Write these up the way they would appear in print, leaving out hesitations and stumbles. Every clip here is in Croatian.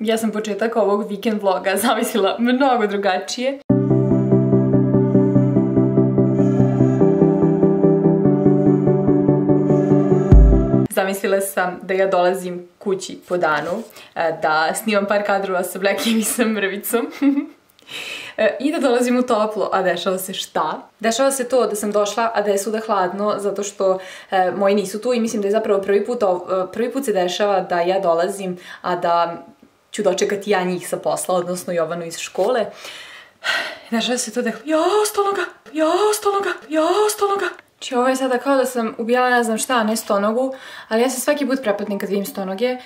Ja sam početak ovog vikend vloga zamislila mnogo drugačije. Zamislila sam da ja dolazim kući po danu, da snimam par kadrova sa Blackim i sa Mrvicom i da dolazim u toplo, a dešava se šta? Dešava se to da sam došla, a da je svuda hladno zato što moji nisu tu i mislim da je zapravo prvi put se dešava da ja dolazim, a da ću dočekati ja njih sa posla, odnosno Jovanu iz škole. Dešava se to da je jao stologa. Znači ovo je sada kao da sam ubijala ne znam šta, ne stonogu, ali ja se svaki put prepadnem kad vidim stonoge.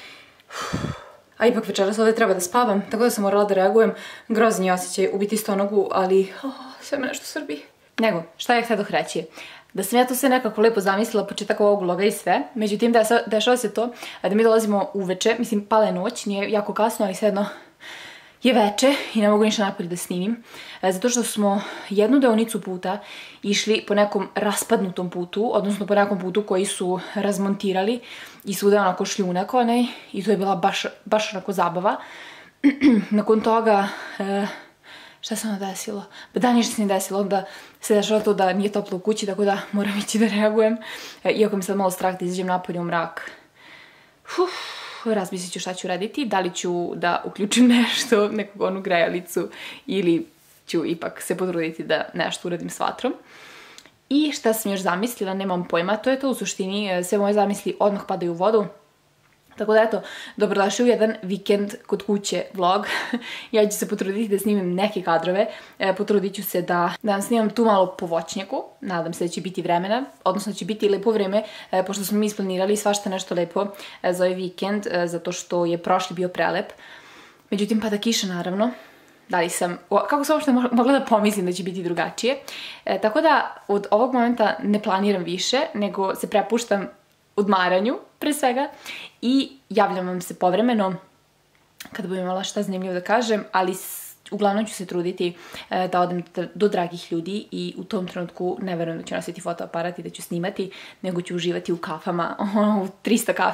A ipak večeras ovdje treba da spavam, tako da sam morala da reagujem. Grozni je osjećaj ubiti stonogu, ali sve me nešto svrbi. Nego, šta ja htjedoh reći? Da sam ja to sve nekako lepo zamislila, početak ovog vloga i sve. Međutim, dešava se to da mi dolazimo uveče, mislim pala je noć, nije jako kasno, ali sve jedno je veče i ne mogu ništa napolje da snimim. Zato što smo jednu deonicu puta išli po nekom raspadnutom putu, odnosno po nekom putu koji su razmontirali i svuda je onako šljunak onaj i to je bila baš onako zabava. Nakon toga... Šta se ono desilo? Pa da, ništa se nije desilo, onda se dešava to da nije toplo u kući, tako da moram ići da reagujem. Iako mi sad malo strah da izađem napolje u mrak. Razmislit ću šta ću raditi, da li ću da uključim nešto, nekog onu grejalicu, ili ću ipak se potruditi da nešto uradim s vatrom. I šta sam još zamislila, nemam pojma, to je to u suštini, sve moje zamisli odmah padaju u vodu. Tako da eto, dobrodošli u jedan vikend kod kuće vlog. Ja ću se potruditi da snimim neke kadrove, potrudit ću se da vam snimam tu malo po voćnjaku, nadam se da će biti vremena, odnosno da će biti lepo vreme, pošto smo mi isplanirali svašta nešto lepo za ovaj vikend, zato što je prošli bio prelep. Međutim, pada kiša naravno. Da li sam, kako sam uopšte mogla da pomislim da će biti drugačije. Tako da od ovog momenta ne planiram više, nego se prepuštam odmaranju, pre svega, i javljam vam se povremeno kada budem imala šta zanimljivo da kažem, ali uglavnom ću se truditi da odem do dragih ljudi i u tom trenutku ne verujem da ću nositi fotoaparat i da ću snimati, nego ću uživati u kafama, 300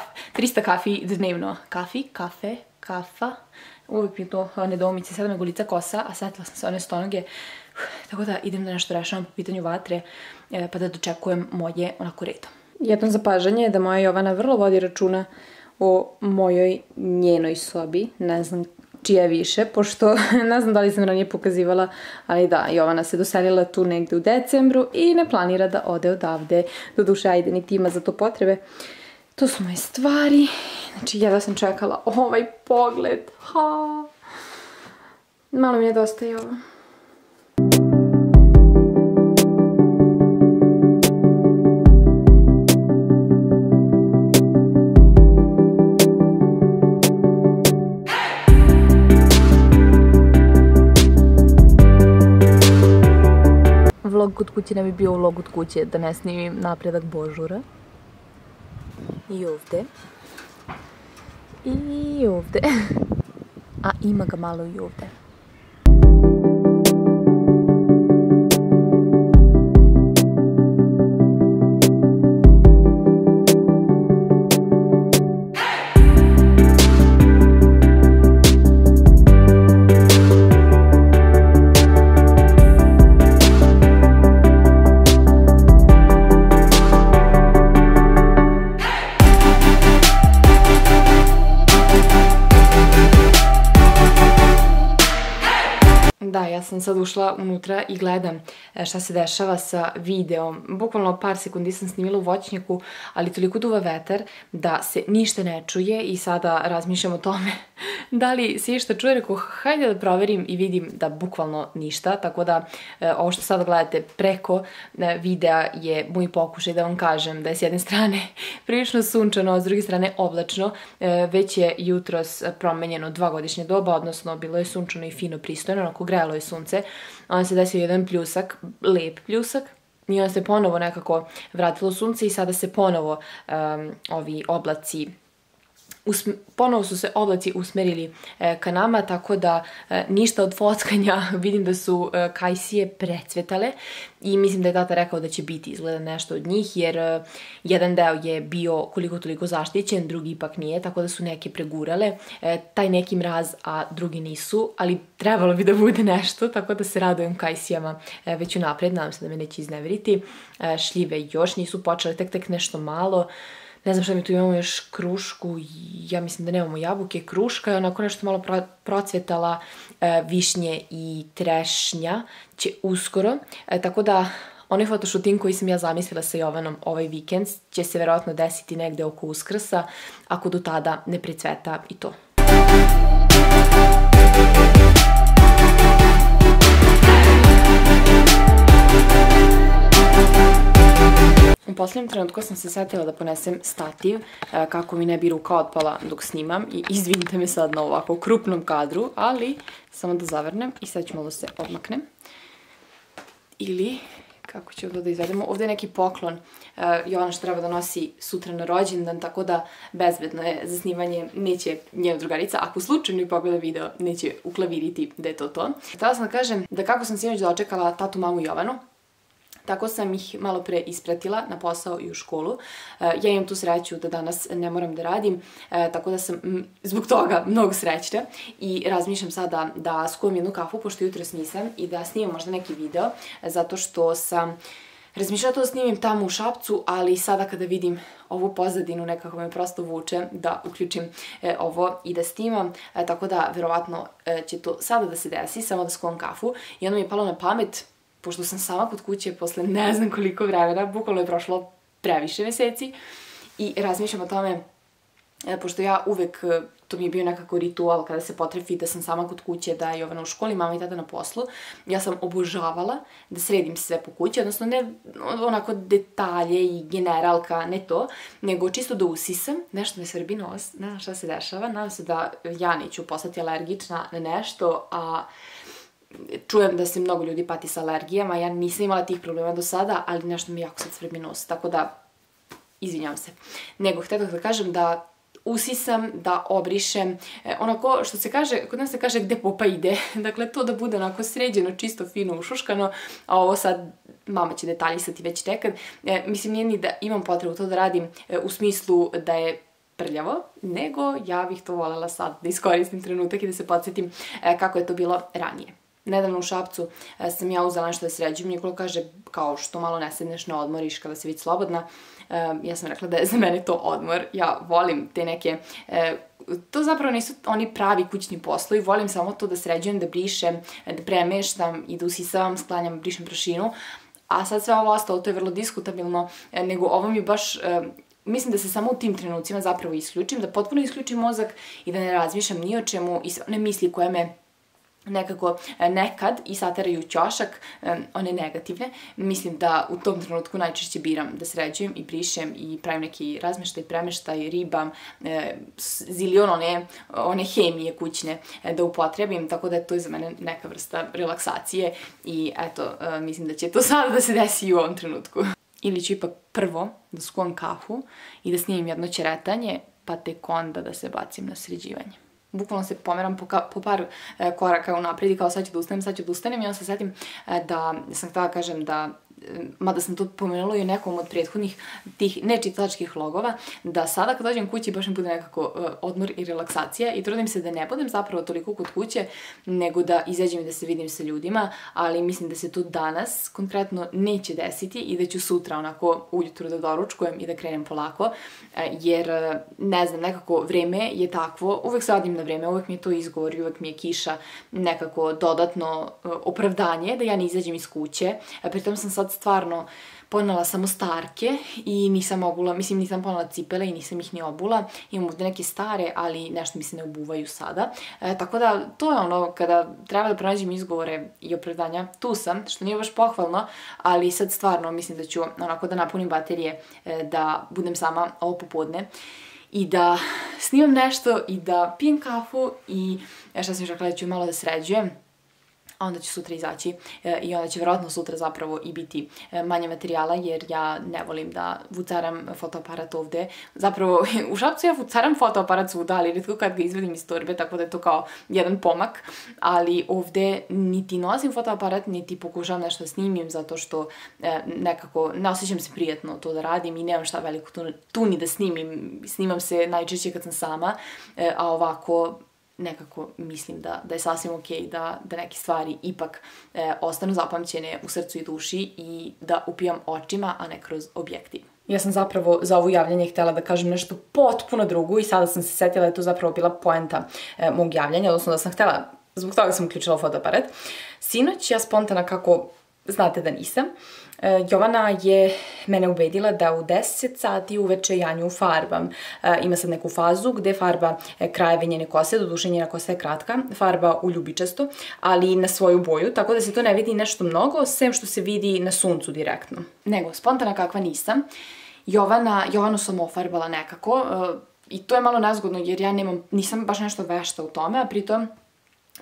kafi dnevno. Kafa, uvijek mi je to nedoumice, sada me golica kosa, a setila sam se one stonoge, tako da idem da nešto rešavam po pitanju vatre, pa da dočekujem moje onako redom. Jedno zapažanje je da moja Jovana vrlo vodi računa o mojoj njenoj sobi, ne znam čija više, pošto ne znam da li sam ranije pokazivala, ali da, Jovana se doselila tu negde u decembru i ne planira da ode odavde, doduše ajde niti ima za to potrebe. To su moje stvari, znači jedva sam čekala ovaj pogled, malo mi nedostaje ovo. Vlog kod kuće ne bi bio vlog od kuće da ne snimim napredak Božura. I ovde. I ovde. A ima ga malo i ovde. Sam sad ušla unutra i gledam šta se dešava sa videom. Bukvalno par sekundi sam snimila u voćnjaku, ali toliko duva vetar da se ništa ne čuje i sada razmišljam o tome da li se išta čuje. Rekao, hajde da proverim i vidim da bukvalno ništa, tako da ovo što sada gledate preko videa je moj pokušaj da vam kažem da je s jedne strane prilično sunčano, a s druge strane oblačno. Već je jutros promenjeno dvogodišnje doba, odnosno bilo je sunčano i fino pristojno, onako grejalo je sunčano. Onda se desio jedan pljusak, lep pljusak, i onda se ponovo nekako vratilo sunce i sada se ponovo ovi oblaci ponovo su se oblaci usmerili ka nama, tako da ništa od fotkanja, vidim da su kajsije precvetale i mislim da je tata rekao da će biti izgleda nešto od njih, jer jedan deo je bio koliko toliko zaštićen, drugi ipak nije, tako da su neke pregurale taj neki mraz, a drugi nisu, ali trebalo bi da bude nešto, tako da se radujem kajsijama već unapred, nadam se da me neće izneveriti. Šljive još nisu počele, tek nešto malo. Ne znam šta mi tu imamo još krušku, ja mislim da nemamo jabuke, kruška je onako nešto malo procvetala, višnje i trešnja će uskoro, tako da onaj fotoshooting koji sam ja zamislila sa Jovanom ovaj vikend će se verovatno desiti negde oko Uskrsa, ako do tada ne precveta i to. U posljednjem trenutku sam se setila da ponesem stativ kako mi ne bi ruka otpala dok snimam i izvinite me sad na ovako krupnom kadru, ali samo da zavrnem i sad ću malo se odmaknem. Ili kako ću ovdje da izvedemo, ovdje je neki poklon i ono što treba da nosi sutra na rođendan, tako da bezbedno je za snimanje, neće njena drugarica, ako slučajno i pogleda video, neće uklaviriti da je to to. Htjela sam da kažem da kako sam sinoć dočekala tatu, mamu i Jovanu, tako sam ih malo pre ispratila na posao i u školu. Ja imam tu sreću da danas ne moram da radim, tako da sam zbog toga mnogo srećna i razmišljam sada da skuvam jednu kafu, pošto jutros nisam, i da snimam možda neki video, zato što sam razmišljala to da snimim tamo u Šapcu, ali sada kada vidim ovu pozadinu nekako me prosto vuče da uključim ovo i da snimam, tako da verovatno će to sada da se desi, samo da skuvam kafu. I onda mi je palo na pamet, pošto sam sama kod kuće posle ne znam koliko vremena, bukvalno je prošlo previše meseci, i razmišljam o tome, pošto ja uvek, to mi je bio nekako ritual kada se potrefi da sam sama kod kuće, da je Jovana u školi, mama i tada na poslu, ja sam obožavala da sredim sve po kući, odnosno ne onako detalje i generalka, ne to, nego čisto da usisam, nešto me svrbi nos, ne znam šta se dešava, nadam se da ja neću postati alergična na nešto, a čujem da se mnogo ljudi pati sa alergijama, ja nisam imala tih problema do sada, ali nešto mi jako sad svrbi nos, tako da izvinjam se. Nego, htela da kažem da usisam, da obrišem, onako što se kaže, kod nas se kaže gde popa ide, dakle to da bude onako sređeno, čisto, fino, ušuškano, a ovo sad mama će detaljisati već nekad, mislim nije ni da imam potrebu to da radim u smislu da je prljavo, nego ja bih to voljela sad da iskoristim trenutak i da se podsjetim kako je to bilo ranije. Nedavno u Šapcu sam ja uzela nešto da sređujem, Nikola kaže kao što malo ne sedneš, ne odmoriš kada si već slobodna. Ja sam rekla da je za mene to odmor, ja volim te neke, to zapravo nisu oni pravi kućni poslovi, volim samo to da sređujem, da brišem, da premeštam i da usisavam, sklanjam, brišem prašinu, a sad sve ovo ostalo, to je vrlo diskutabilno, nego ovo mi baš, mislim da se samo u tim trenucima zapravo isključim, da potpuno isključim mozak i da ne razmišljam ni o čemu i one misli koje me nekako nekad i sateraju ćošak, one negativne, mislim da u tom trenutku najčešće biram da sređujem i brišem i pravim neki razmeštaj, premeštaj, ribam, zilion one hemije kućne da upotrebim, tako da to je za mene neka vrsta relaksacije i eto, mislim da će to sada da se desi i u ovom trenutku. Ili ću ipak prvo da skuvam kafu i da snimim jedno ćeretanje, pa tek onda da se bacim na sređivanje. Bukvalno se pomeram po par koraka unaprijed i kao sad ću da ustanem i onda se setim da sam htjela kažem da, mada sam to pomenula i u nekom od prethodnih tih nečitalačkih logova, da sada kad dođem kući baš mi bude nekako odmor i relaksacija i trudim se da ne budem zapravo toliko kod kuće, nego da izađem i da se vidim sa ljudima, ali mislim da se to danas konkretno neće desiti i da ću sutra onako ujutru da doručkujem i da krenem polako, jer ne znam, nekako vreme je takvo, uvek se radim na vreme, uvek mi je to izgovor i uvek mi je kiša nekako dodatno opravdanje da ja ne izađem iz kuće, pritom sam sad stvarno ponela samo starke i nisam obula, mislim nisam ponela cipele i nisam ih ni obula, imam ovdje neke stare, ali nešto mi se ne obuvaju sada, tako da to je ono kada treba da pronađem izgovore i opravdanja, tu sam, što nije baš pohvalno, ali sad stvarno mislim da ću onako da napunim baterije, da budem sama ovo popodne i da snimam nešto i da pijem kafu i šta sam još rekla da ću malo da sređujem. a onda će sutra izaći i onda će vjerojatno sutra zapravo i biti manje materijala, jer ja ne volim da vucaram fotoaparat ovdje. Zapravo, u Šapcu ja vucaram fotoaparat svuda, ali redko kad ga izvedim iz torbe, tako da je to kao jedan pomak, ali ovdje niti nosim fotoaparat, niti pokušam nešto snimim, zato što nekako ne osjećam se prijatno to da radim i nemam šta veliko tu ni da snimim. Snimam se najčešće kad sam sama, a ovako nekako mislim da je sasvim okej da neke stvari ipak ostanu zapamćene u srcu i duši i da upijam očima, a ne kroz objektiv. Ja sam zapravo za ovo javljanje htjela da kažem nešto potpuno drugo i sada sam se setila da je to zapravo bila poenta mog javljanja, odnosno da sam htjela, zbog toga sam uključila fotoaparat. Sinoć ja spontana, kako znate da nisam, Jovana je mene ubedila da u 10 sati uveče ja nju farbam. Ima sad neku fazu gde farba krajeve njene kose, doduše njena kosa je kratka, farba u ljubičasto, ali na svoju boju, tako da se to ne vidi nešto mnogo, sem što se vidi na suncu direktno. Nego, spontana kakva nisam, Jovanu sam ofarbala nekako i to je malo nezgodno jer ja nisam baš nešto vešta u tome, a pritom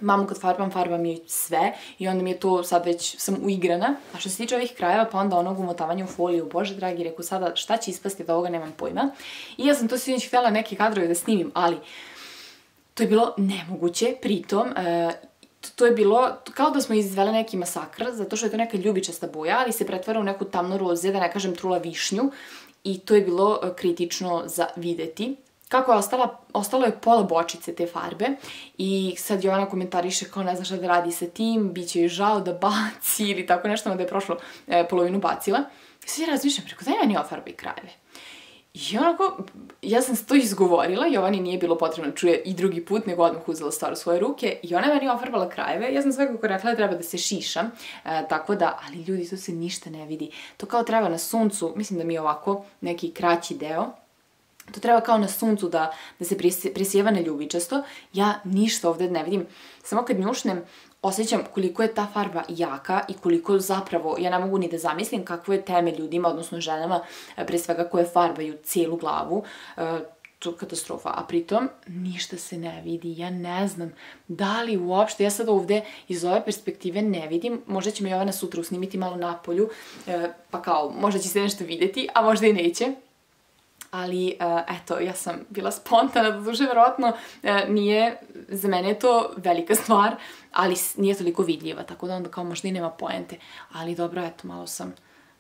mamu kad farbam joj sve i onda mi je to sad već, sam uigrana. A što se tiče ovih krajeva, pa onda onog umotavanja u foliju, bože dragi, reku sada šta će ispasti od ovoga, nemam pojma. I ja sam to sinoć htjela neke kadrove da snimim, ali to je bilo nemoguće, pritom to je bilo kao da smo izvele neki masakr, zato što je to neka ljubičasta boja, ali se pretvara u neku tamnu roze, da ne kažem trula višnju, i to je bilo kritično za videti. Kako je ostalo je pola bočice te farbe i sad Jovana komentariše kao ne zna šta da radi sa tim, bit će joj žao da baci ili tako nešto, onda je prošlo polovinu bacila. I sad ja razmišljam, preko daj meni ofarba i krajeve. I onako, ja sam to izgovorila, Jovani nije bilo potrebno da čuje i drugi put, nego odmah uzela stvar u svoje ruke i ona je meni ofarbala krajeve. Ja sam svakako rekla da treba da se šišam, tako da, ali ljudi, to se ništa ne vidi. To kao treba na suncu, mislim da mi je ovako neki kraći deo, to treba kao na suncu da se presjeva na ljubičasto. Ja ništa ovdje ne vidim. Samo kad njušnem, osjećam koliko je ta farba jaka i koliko zapravo, ja ne mogu ni da zamislim kakvo je teme ljudima, odnosno ženama, pre svega koje farbaju cijelu glavu. To je katastrofa. A pritom, ništa se ne vidi. Ja ne znam da li uopšte, ja sad ovdje iz ove perspektive ne vidim. Možda će me Jovana sutra usnimiti malo na polju, pa kao, možda će se nešto vidjeti, a možda i neće. Ali, eto, ja sam bila spontana, doduše, vjerojatno nije, za mene je to velika stvar, ali nije toliko vidljiva, tako da onda kao možda i nema poente. Ali dobro, eto,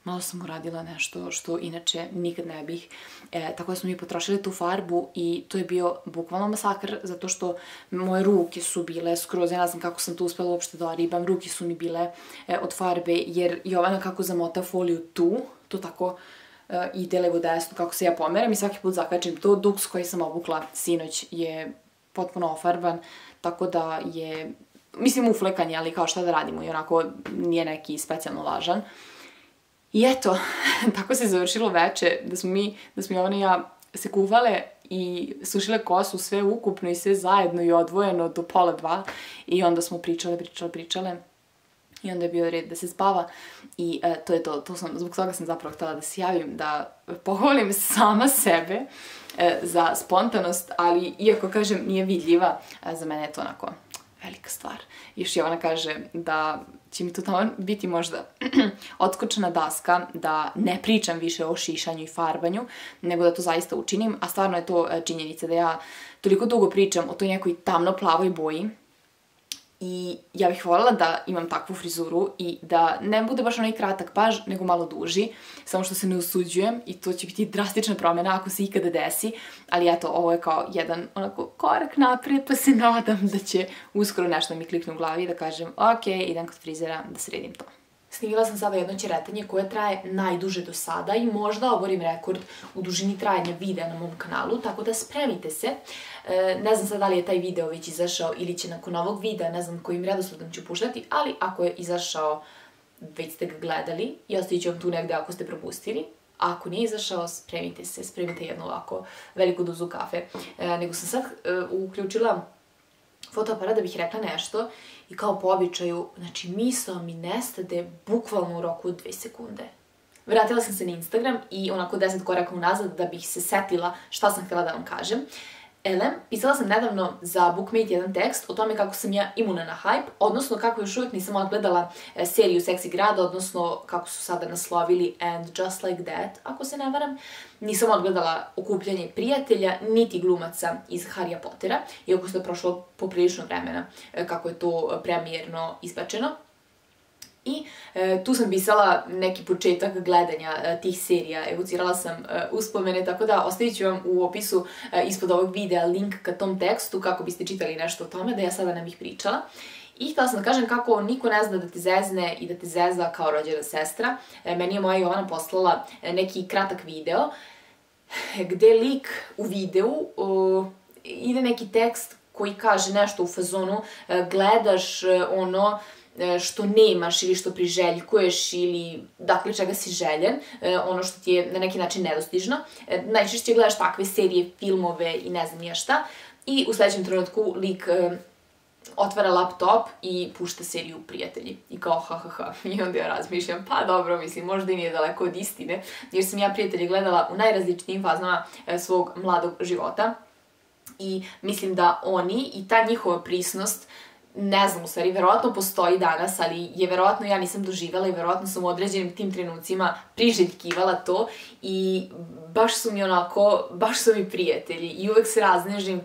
malo sam uradila nešto što inače nikad ne bih. Tako da smo mi potrošili tu farbu i to je bio bukvalno masakr, zato što moje ruke su bile skroz, ja ne znam kako sam to uspjela uopšte da oribam, ruke su mi bile od farbe, jer Jovana kako zamota foliju tu, to tako ide levo desno kako se ja pomeram i svaki put zakačim to. Duks koji sam obukla sinoć je potpuno ofarban, tako da je, mislim, uflekan je, ali kao šta da radimo i onako nije neki specijalno lažan. I eto, tako se završilo veče, da smo Jovana i ja se kuvale i sušile kosu sve ukupno i sve zajedno i odvojeno do 1:30 i onda smo pričale. I onda je bio red da se spava i to je to, zbog toga sam zapravo htjela da se javim, da pohvalim sama sebe za spontanost, ali iako kažem nije vidljiva, za mene je to onako velika stvar. Još Jovana kaže da će mi to tamo biti možda odskočena daska, da ne pričam više o šišanju i farbanju, nego da to zaista učinim, a stvarno je to činjenica da ja toliko dugo pričam o toj nekoj tamno-plavoj boji. I ja bih voljela da imam takvu frizuru i da ne bude baš onaj kratak paž, nego malo duži, samo što se ne usuđujem i to će biti drastična promjena ako se ikada desi, ali eto, ovo je kao jedan onako korak naprijed, pa se nadam da će uskoro nešto mi klikne u glavi i da kažem ok, idem kod frizera da sredim to. Snimila sam sada jedno ćeretanje koje traje najduže do sada i možda oborim rekord u dužini trajanja videa na mom kanalu, tako da spremite se. Ne znam sad da li je taj video već izašao ili će nakon ovog videa, ne znam kojim redosledom ću puštati, ali ako je izašao, već ste ga gledali i ostavit ću vam tu negdje ako ste propustili. Ako nije izašao, spremite se, spremite jednu ovako veliku dozu kafe. Nego sam sad uključila fotoaparat da bih rekla nešto i kao po običaju, znači misao mi nestade bukvalno u roku 2 sekunde. Vratila sam se na Instagram i onako 10 koraka unazad da bih se setila šta sam htjela da vam kažem. Ele, pisala sam nedavno za Bookmate jedan tekst o tome kako sam ja imuna na hype, odnosno kako još uvijek nisam odgledala seriju Seksi grada, odnosno kako su sada naslovili And Just Like That, ako se ne varam. Nisam odgledala Okupljanje prijatelja, niti Glumaca iz Harryja Pottera, iako se je prošlo poprilično vremena kako je to premijerno ispačeno. I tu sam pisala neki početak gledanja tih serija, evocirala sam uspomene, tako da ostavit ću vam u opisu ispod ovog videa link ka tom tekstu kako biste čitali nešto o tome, da ja sada ne bih pričala. I htjela sam da kažem kako niko ne zna da te zezne i da te zeza kao rođena sestra. Meni je moja Jovana poslala neki kratak video gde lik u videu ide neki tekst koji kaže nešto u fazonu gledaš ono što nemaš ili što priželjkuješ ili dakle čega si željen, ono što ti je na neki način nedostižno. Najčešće gledaš takve serije, filmove i ne znam ni ja šta, i u sledećem trenutku lik otvara laptop i pušta seriju Prijatelji. I kao ha ha ha. I onda ja razmišljam, pa dobro, mislim, možda i nije daleko od istine, jer sam ja Prijatelje gledala u najrazličitijim fazama svog mladog života i mislim da oni i ta njihova prisnost, ne znam, u stvari, verovatno postoji danas, ali je verovatno ja nisam doživjela i verovatno sam u određenim tim trenucima priželjkivala to i baš su mi onako, baš su mi prijatelji i uvek se raznežim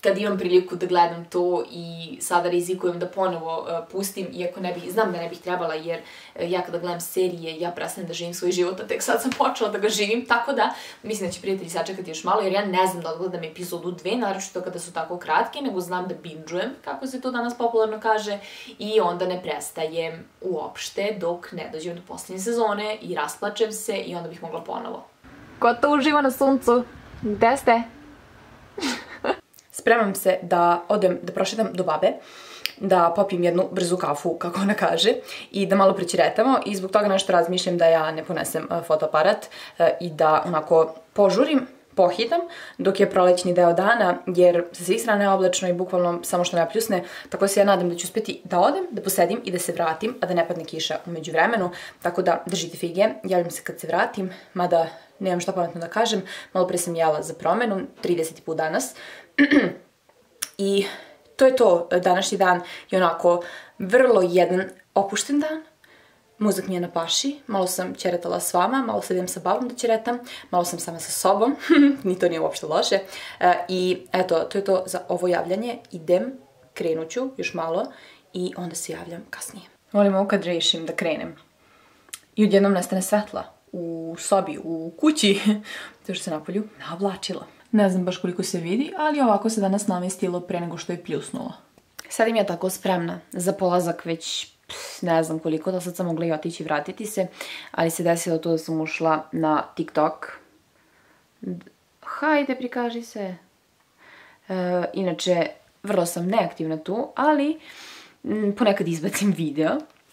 kad imam priliku da gledam to i sada rizikujem da ponovo pustim, iako znam da ne bih trebala, jer ja kada gledam serije, ja prestanem da živim svoj život, a tek sad sam počela da ga živim, tako da mislim da će Prijatelji sačekati još malo, jer ja ne znam da odgledam epizodu 2, naročito kada su tako kratke, nego znam da binđujem, kako se to danas popularno kaže, i onda ne prestajem uopšte dok ne dođem do poslednje sezone i rasplačem se i onda bih mogla ponovo. Ko to uživa na suncu? Gde ste? Spremam se da odem, da prošetam do babe, da popim jednu brzu kafu, kako ona kaže, i da malo prećeretamo, i zbog toga nešto razmišljam da ja ne ponesem fotoaparat i da onako požurim, pohitam, dok je prolećni deo dana, jer sa svih strana je oblačno i bukvalno samo što ne pljusne, tako da se ja nadam da ću uspeti da odem, da posedim i da se vratim, a da ne padne kiša u međuvremenu, tako da držite fige, javljam se kad se vratim, mada nemam šta pametno da kažem, malo pre sam jela za promenu, 30 put danas, i to je to. Današnji dan je onako vrlo jedan opušten dan, mozak mi je na paši, malo sam ćeretala s vama, malo sedem sa babom da ćeretam, malo sam sama sa sobom, ni to nije uopšte loše, i eto, to je to za ovo javljanje. Idem, krenut ću još malo i onda se javljam kasnije. Volim ovo kad rešim da krenem i odjednom nestane svetla u sobi, u kući, to što se napolju navlačilo. Ne znam baš koliko se vidi, ali ovako se danas namestilo pre nego što je pljusnulo. Sad im je tako spremna za polazak već ne znam koliko, da sad sam mogla i otići i vratiti se, ali se desilo to da sam ušla na TikTok. Hajde, prikaži se. Inače, vrlo sam neaktivna tu, ali ponekad izbacim video.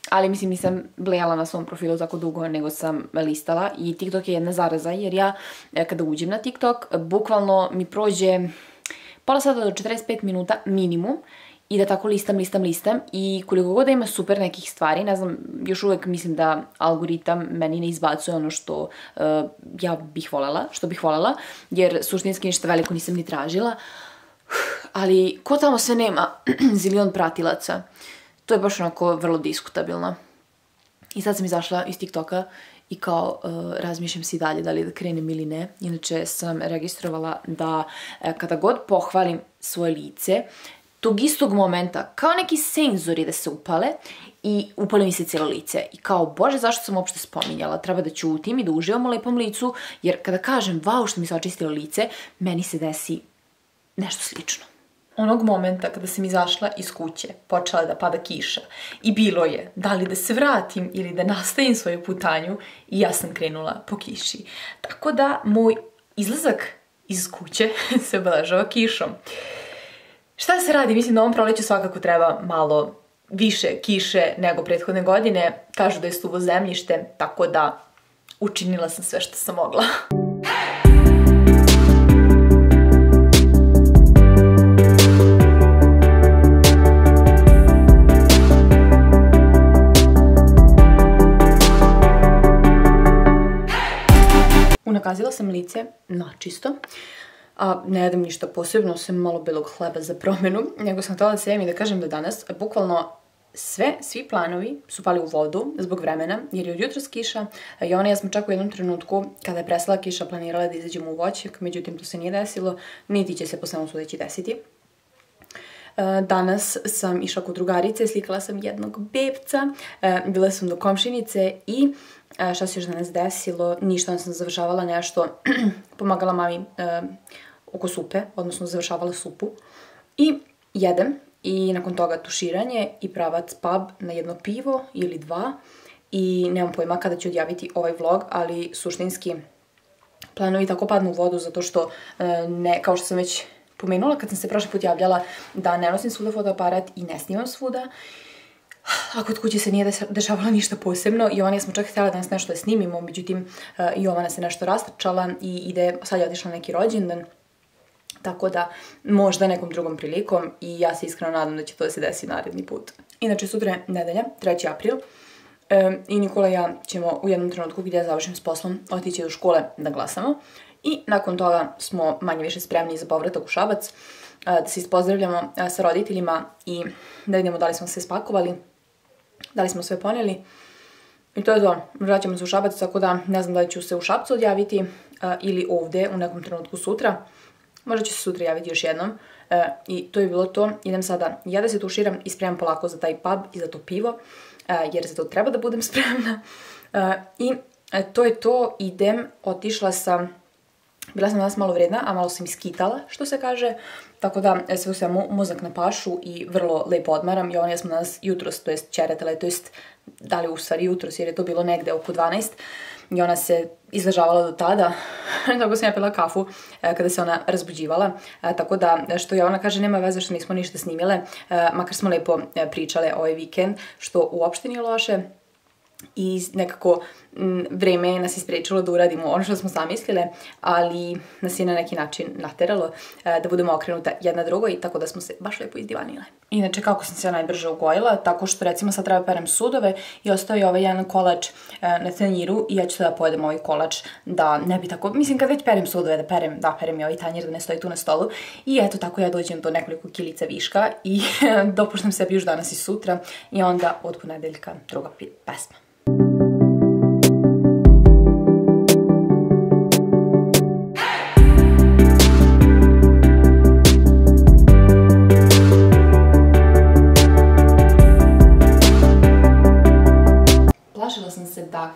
Ali mislim nisam blejala na svom profilu tako dugo, nego sam listala, i TikTok je jedna zaraza, jer ja kada uđem na TikTok, bukvalno mi prođe pola sata do 45 minuta minimum i da tako listam i koliko god da ima super nekih stvari, ne znam, još uvek mislim da algoritam meni ne izbacuje ono što ja bih voljela, jer suštinski ništa veliko nisam ni tražila, ali ko tamo sve nema zilion pratilaca. To je baš onako vrlo diskutabilno. I sad sam izašla iz TikToka i kao razmišljam si dalje da li da krenem ili ne. Inače sam registrovala da kada god pohvalim svoje lice, tog istog momenta kao neki senzori da se upale i upale mi se cijelo lice. I kao, bože, zašto sam uopšte spominjala? Treba da ćutim i da uživam u lepom licu, jer kada kažem, vau, što mi se očistilo lice, meni se desi nešto slično. Onog momenta kada sam izašla iz kuće, počela je da pada kiša i bilo je da li da se vratim ili da nastavim svoju putanju, i ja sam krenula po kiši. Tako da moj izlazak iz kuće se obeležava kišom. Šta se radi? Mislim da ovom proleću svakako treba malo više kiše nego prethodne godine. Kažu da je suvo zemljište, tako da učinila sam sve što sam mogla. Unakazila sam lice na čisto, Ne jedem ništa posebno, osim malo belog hleba za promjenu, nego sam htjela da se javim i da kažem da danas bukvalno svi planovi su pali u vodu zbog vremena, jer je od jutra kiša. Jona i ja smo čak u jednom trenutku, kada je prestala kiša, planirala da izađemo u voćnjak, međutim to se nije desilo, niti će se po svemu sudeći desiti. Danas sam išla kod drugarice, slikala sam jednog bebca, bila sam do komšinice i šta se još danas desilo, ništa, onda sam završavala nešto, pomagala mami oko supe, odnosno završavala supu i jedem i nakon toga tuširanje i pravac pub na jedno pivo ili dva i nemam pojma kada ću odjaviti ovaj vlog, ali suštinski planovi tako padnu u vodu zato što, kao što sam već pomenula kad sam se prošli put javljala da ne nosim svuda fotoaparat i ne snimam svuda, a kod kuće se nije dešavalo ništa posebno. Jovana smo čak htjela danas nešto da snimimo, međutim Jovana se nešto rastrčala i ide, sad je otišla na neki rođendan, tako da možda nekom drugom prilikom i ja se iskreno nadam da će to da se desi naredni put. Inače, sutra je nedelja, 3. april i Nikola i ja ćemo u jednom trenutku gdje ja završim s poslom otići do škole da glasamo i nakon toga smo manje više spremni za povratak u Šabac, da se ispozdravljamo sa roditeljima i da vidimo da li smo sve spakovali, da li smo sve ponijeli. I to je to, vraćamo se u Šabac, tako da ne znam da li ću se u Šapcu odjaviti ili ovdje u nekom trenutku sutra. Možda ću se sutra javiti još jednom. I to je bilo to. Idem sada ja da se tuširam i spremam polako za taj pub i za to pivo, jer za to treba da budem spremna. I to je to, idem, otišla sam. Bila sam danas malo vredna, a malo sam iskitala, što se kaže. Tako da sve u svemu mozak na pašu i vrlo lepo odmaram. I ja sam danas jutros, to jest čeretala, to jest da li u stvari jutros, jer je to bilo negde oko 12. I ona se izležavala do tada. Tako sam ja pila kafu kada se ona razbuđivala. Tako da, što Jovana kaže, nema veze što nismo ništa snimile. Makar smo lepo pričale ovaj vikend, što uopšte nije loše. I nekako vreme nas je sprečilo da uradimo ono što smo zamislile, ali nas je na neki način nateralo da budemo okrenuta jedna drugoj i tako da smo se baš lepo izdivanile. Inače, kako sam se najbrže ugojila, tako što recimo sad treba perem sudove i ostao je ovaj jedan kolač na tanjiru i ja ću sada pojedem ovaj kolač da ne bi tako, mislim kad već perem sudove da perem i ovaj tanjir da ne stoji tu na stolu i eto tako ja dođem do nekoliko kilica viška i dopuštam sebi još danas i sutra i onda od ponedeljka druga pesma.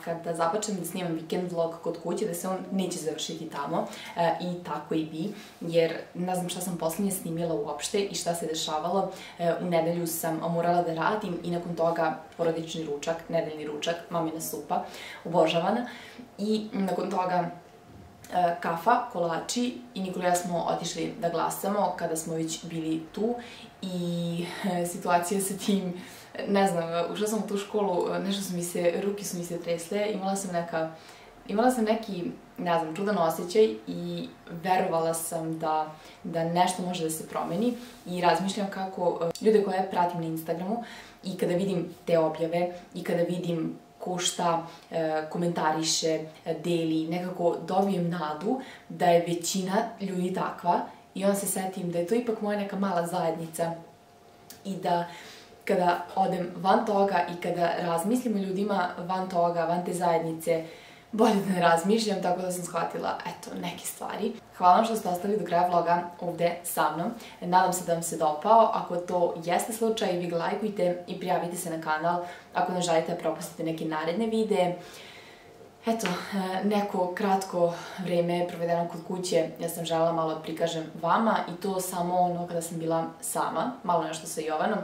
Kada započnem da snimam vikend vlog kod kuće, da se on neće završiti tamo i tako i bi, jer ne znam šta sam posljednje snimila uopšte i šta se dešavalo. U nedelju sam morala da radim i nakon toga porodični ručak, nedeljni ručak, mamina supa, obožavana i nakon toga kafa, kolači i Nikola i ja smo otišli da glasamo kada smo već bili tu i situacija sa tim, ne znam, ušla sam u tu školu, nešto su mi se, ruke su mi se tresle, imala sam neki, ne znam, čudan osjećaj i verovala sam da nešto može da se promeni i razmišljam kako ljude koje pratim na Instagramu i kada vidim te objave i kada vidim ko šta komentariše, deli, nekako dobijem nadu da je većina ljudi takva i onda se setim da je to ipak moja neka mala zajednica i da kada odem van toga i kada razmislim o ljudima van toga, van te zajednice, bolje da ne razmišljam, tako da sam shvatila, eto, neke stvari. Hvala vam što ste ostali do kraja vloga ovdje sa mnom. Nadam se da vam se dopao. Ako to jeste slučaj, vi ga lajkujte i prijavite se na kanal. Ako ne želite da propustite neke naredne videe, eto, neko kratko vrijeme provedeno kod kuće, ja sam željela malo da prikažem vama i to samo ono kada sam bila sama, malo nešto sa Jovanom.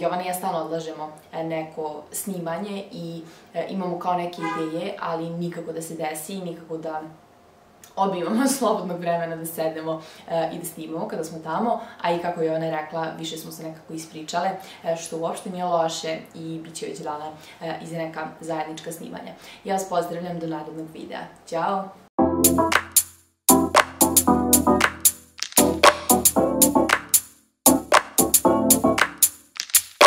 Jovana i ja stalno odlažemo neko snimanje i imamo kao neke ideje, ali nikako da se desi i nikako da imamo slobodnog vremena da sedemo i da snimamo kada smo tamo, a i kako je ona rekla, više smo se nekako ispričale, što uopšte nije loše i bit će već dana i za neka zajednička snimanja. Ja vas pozdravljam do narednog videa. Ćao!